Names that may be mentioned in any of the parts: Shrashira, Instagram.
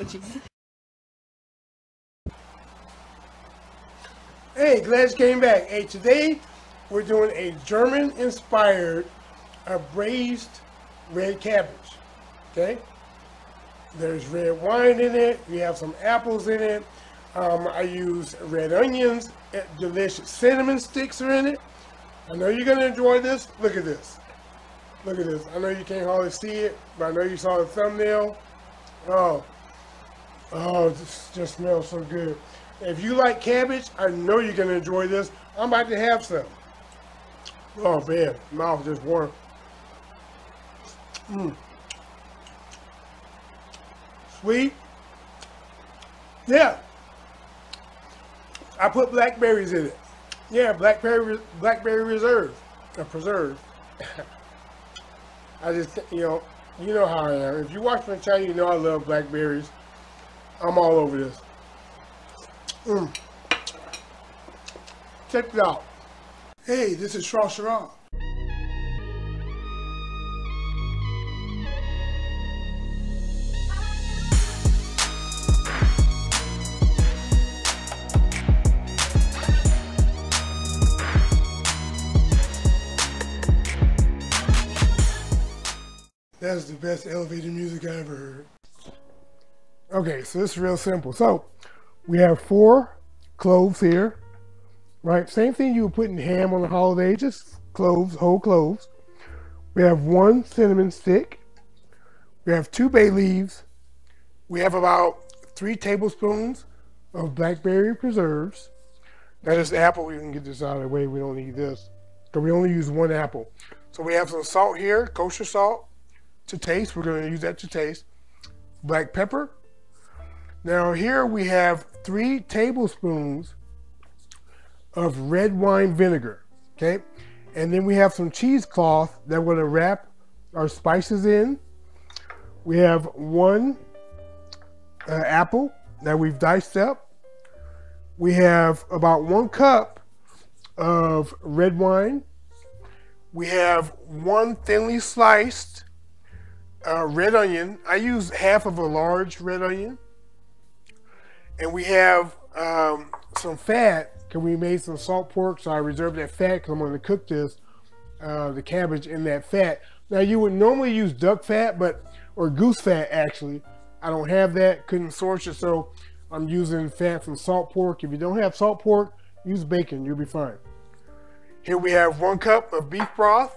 emojis. Hey, glad you came back. Hey, today we're doing a German-inspired braised red cabbage. Okay, there's red wine in it. We have some apples in it. I use red onions. Delicious cinnamon sticks are in it. I know you're gonna enjoy this. Look at this. Look at this. I know you can't hardly see it, but I know you saw the thumbnail. Oh, this just smells so good. If you like cabbage, I know you're gonna enjoy this. I'm about to have some. Oh man, mouth just warm. Sweet. Yeah. I put blackberries in it. Yeah, blackberry reserve. Preserve. I just, you know how I am. If you watch my channel, you know I love blackberries. I'm all over this. Check it out. Hey, this is Shrashira. That's the best elevator music I ever heard. Okay, so this is real simple. So we have 4 cloves here, right? Same thing you would put in ham on the holiday, just cloves, whole cloves. We have 1 cinnamon stick. We have 2 bay leaves. We have about 3 tablespoons of blackberry preserves. Now this apple, we can get this out of the way. We don't need this because we only use 1 apple. So we have some salt here, kosher salt to taste. We're going to use that to taste. Black pepper. Now here we have 3 tablespoons of red wine vinegar, okay? And then we have some cheesecloth that we're gonna wrap our spices in. We have 1 apple that we've diced up. We have about 1 cup of red wine. We have 1 thinly sliced red onion. I use half of a large red onion. And we have some fat, because we made some salt pork, so I reserved that fat because I'm going to cook this, the cabbage in that fat. Now you would normally use duck fat, or goose fat actually. I don't have that, couldn't source it, so I'm using fat from salt pork. If you don't have salt pork, use bacon, you'll be fine. Here we have 1 cup of beef broth,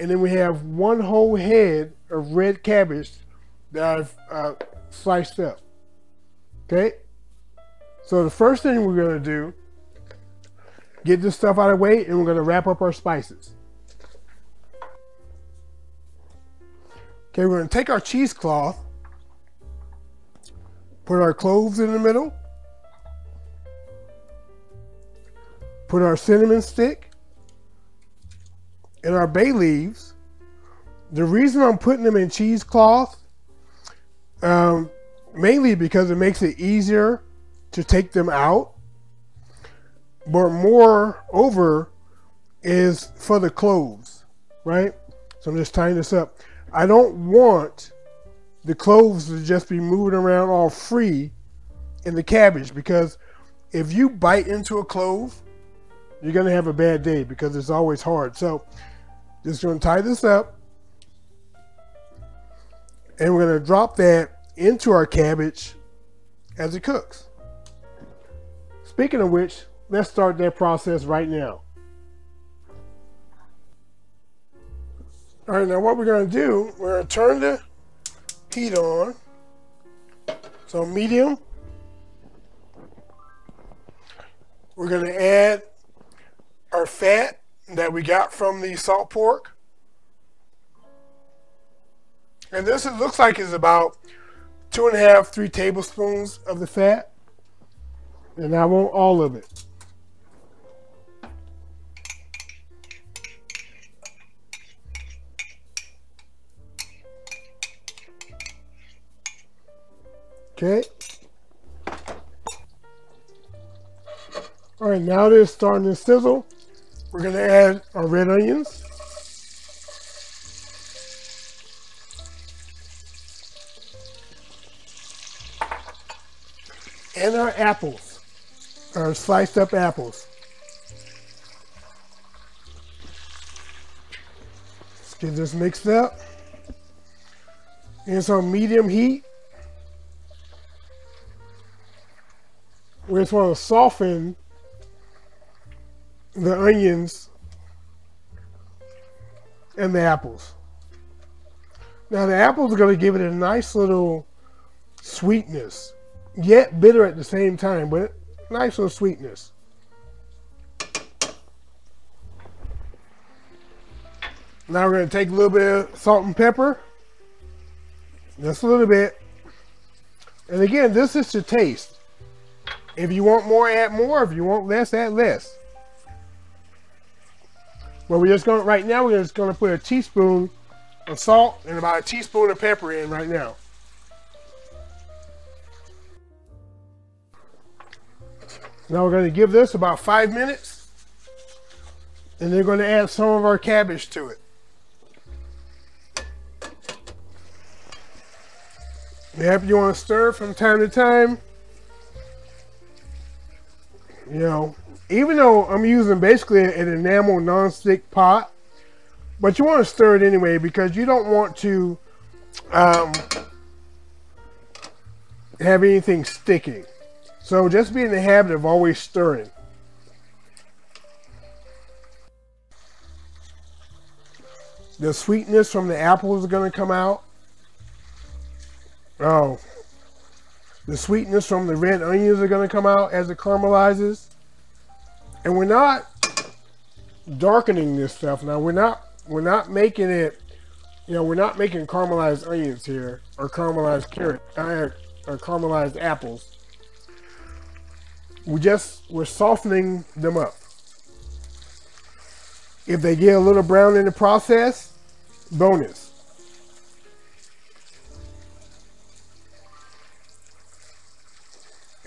and then we have 1 whole head of red cabbage that I've sliced up. Okay, so the first thing we're gonna do, get this stuff out of the way, and we're gonna wrap up our spices. Okay, we're gonna take our cheesecloth, put our cloves in the middle, put our cinnamon stick, and our bay leaves. The reason I'm putting them in cheesecloth, mainly because it makes it easier to take them out, but moreover is for the cloves, right? So I'm just tying this up. I don't want the cloves to just be moving around all free in the cabbage, because if you bite into a clove, you're gonna have a bad day because it's always hard. So just gonna tie this up, and we're gonna drop that into our cabbage as it cooks. Speaking of which, let's start that process right now. All right, now what we're gonna do, we're gonna turn the heat on, so medium. We're gonna add our fat that we got from the salt pork. And this, it looks like, is about 2 1/2, 3 tablespoons of the fat, and I want all of it. Okay. All right, now that it's starting to sizzle, we're gonna add our red onions. and our apples, our sliced up apples. Let's get this mixed up. And it's on medium heat. We just want to soften the onions and the apples. Now the apples are going to give it a nice little sweetness, yet bitter at the same time, but nice little sweetness. Now we're going to take a little bit of salt and pepper, just a little bit. And again, this is to taste. If you want more, add more. If you want less, add less. But we're just going to, right now, we're just going to put a teaspoon of salt and about a teaspoon of pepper in right now. Now we're going to give this about 5 minutes, and they're going to add some of our cabbage to it. Yep, you want to stir from time to time. You know, even though I'm using basically an enamel non-stick pot, but you want to stir it anyway because you don't want to have anything sticking. So just be in the habit of always stirring. The sweetness from the apples is going to come out. Oh, the sweetness from the red onions are going to come out as it caramelizes. And we're not darkening this stuff. Now we're not making it, you know, we're not making caramelized onions here, or caramelized carrots, or caramelized apples. We're softening them up. If they get a little brown in the process, bonus.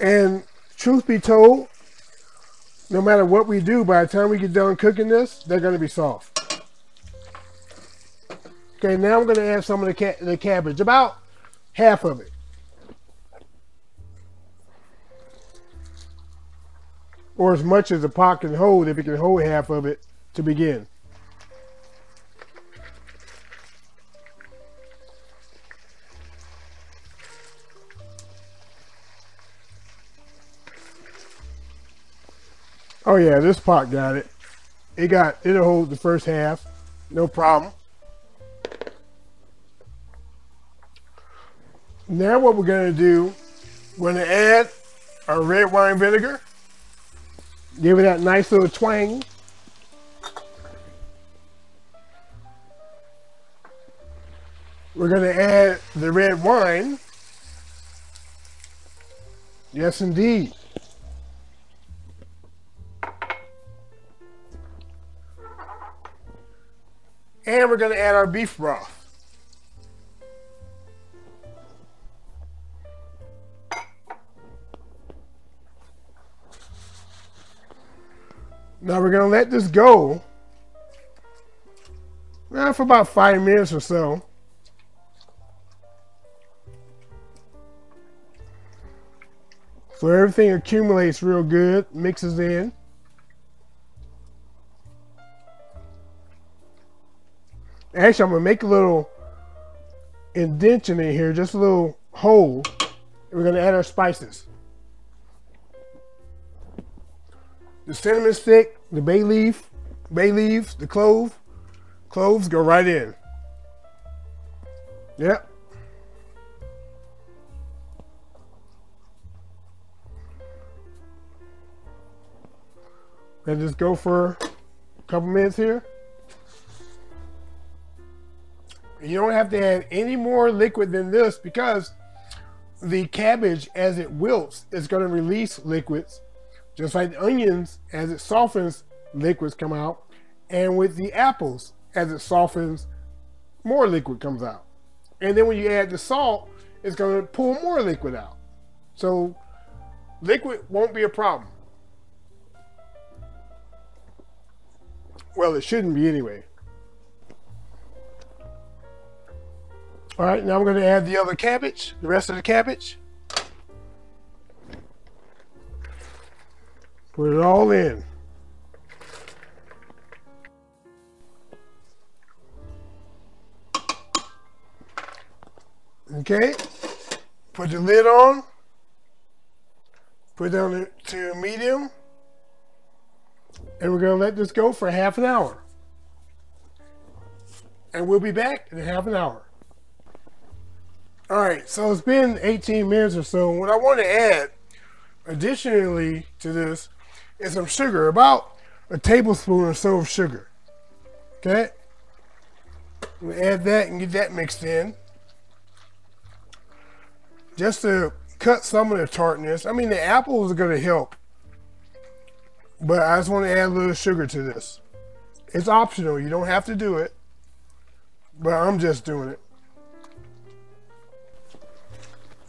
And truth be told, no matter what we do, by the time we get done cooking this, they're going to be soft. Okay, now I'm going to add some of the cabbage, about half of it. Or as much as the pot can hold, if it can hold half of it to begin. Oh yeah, this pot got it. It'll hold the first half, no problem. Now what we're going to do, we're going to add our red wine vinegar. Give it that nice little twang. We're going to add the red wine. Yes, indeed. And we're going to add our beef broth. Now we're going to let this go now for about 5 minutes or so. So everything accumulates real good, mixes in. Actually, I'm going to make a little indentation in here, just a little hole. We're going to add our spices. The cinnamon stick, the bay leaves, the clove. Cloves go right in. Yep. And just go for a couple minutes here. You don't have to add any more liquid than this because the cabbage, as it wilts, is going to release liquids. Just like the onions, as it softens, liquids come out. And with the apples, as it softens, more liquid comes out. And then when you add the salt, it's going to pull more liquid out. So liquid won't be a problem. Well, it shouldn't be anyway. All right, now I'm going to add the rest of the cabbage. Put it all in. Okay, put the lid on, put it on to medium, and we're going to let this go for half an hour. And we'll be back in half an hour. Alright, so it's been 18 minutes or so. What I want to add additionally to this is some sugar, about a tablespoon or so of sugar. Okay, we add that and get that mixed in, just to cut some of the tartness. I mean, the apples are going to help, but I just want to add a little sugar to this. It's optional. You don't have to do it, but I'm just doing it.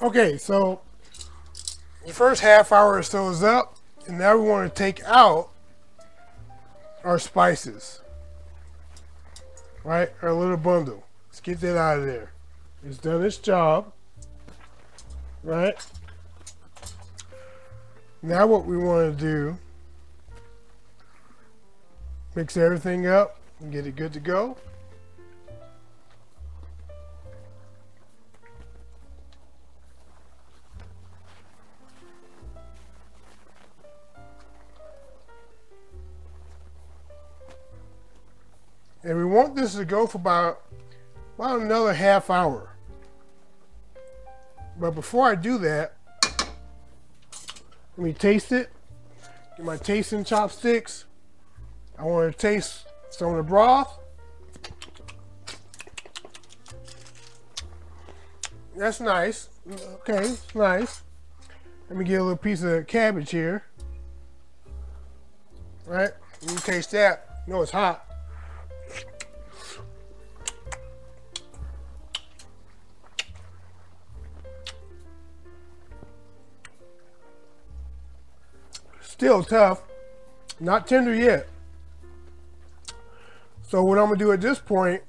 Okay, so the first half hour or so is up, and now we want to take out our spices, right? Our little bundle. Let's get that out of there. It's done its job. Right, now what we want to do, mix everything up and get it good to go. And we want this to go for about another half hour. But before I do that, let me taste it. Get my tasting chopsticks. I want to taste some of the broth. That's nice. Okay, it's nice. Let me get a little piece of cabbage here. All right, let me taste that. You know it's hot. Still tough, not tender yet. So what I'm gonna do at this point,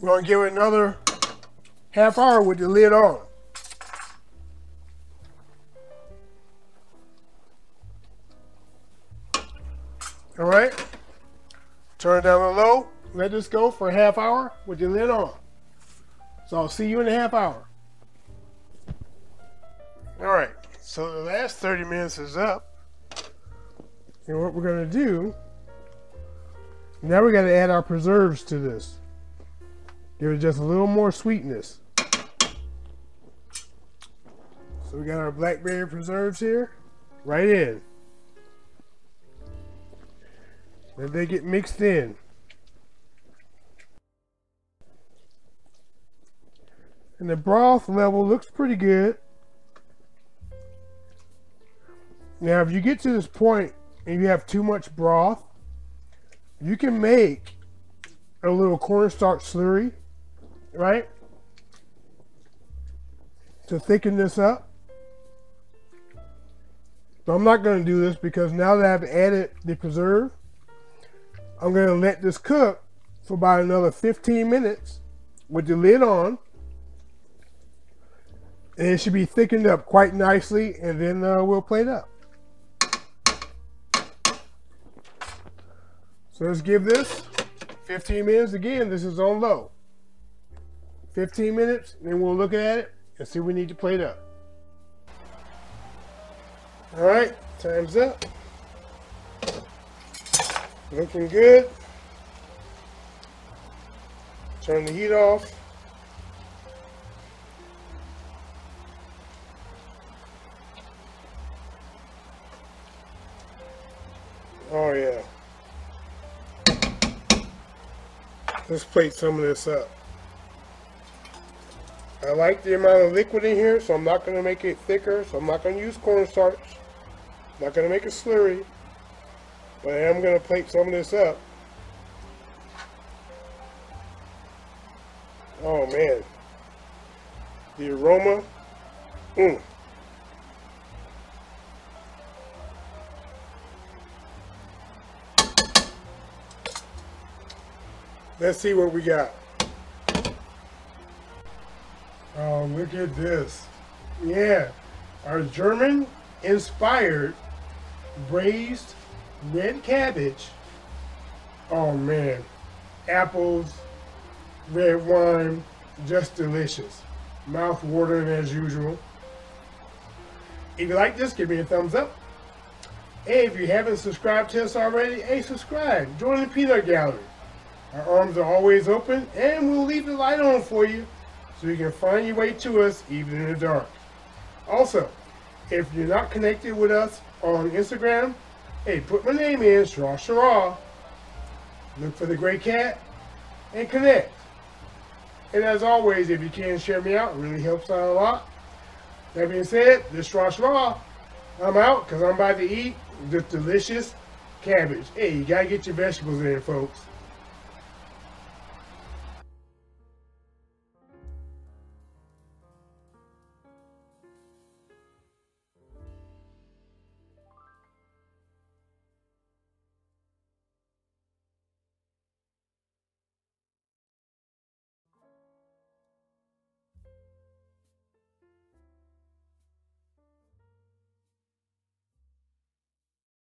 we're gonna give it another half hour with the lid on. All right, turn it down to low, let this go for a half hour with the lid on. So I'll see you in a half hour. All right. So the last 30 minutes is up, and what we're gonna do, now we gotta add our preserves to this. Give it just a little more sweetness. So we got our blackberry preserves here, right in. Let they get mixed in. And the broth level looks pretty good. Now, if you get to this point and you have too much broth, you can make a little cornstarch slurry, right? To thicken this up. So I'm not going to do this because now that I've added the preserve, I'm going to let this cook for about another 15 minutes with the lid on. And it should be thickened up quite nicely, and then we'll plate up. So let's give this 15 minutes again. This is on low. 15 minutes, and then we'll look at it and see what we need to plate up. All right, time's up. Looking good. Turn the heat off. Oh yeah. Let's plate some of this up. I like the amount of liquid in here, so I'm not going to make it thicker. So I'm not going to use cornstarch. I'm not going to make a slurry. But I am going to plate some of this up. Oh man. The aroma. Mmm. Let's see what we got. Oh, look at this. Yeah, our German inspired braised red cabbage. Oh man, apples, red wine, just delicious. Mouth watering as usual. If you like this, give me a thumbs up. Hey, if you haven't subscribed to us already, hey, subscribe. Join the peanut gallery. Our arms are always open, and we'll leave the light on for you so you can find your way to us even in the dark. Also, if you're not connected with us on Instagram, hey, put my name in, Shrashira. Look for the gray cat and connect. And as always, if you can share me out, it really helps out a lot. That being said, this is Shrashira. I'm out because I'm about to eat this delicious cabbage. Hey, you gotta get your vegetables in, folks.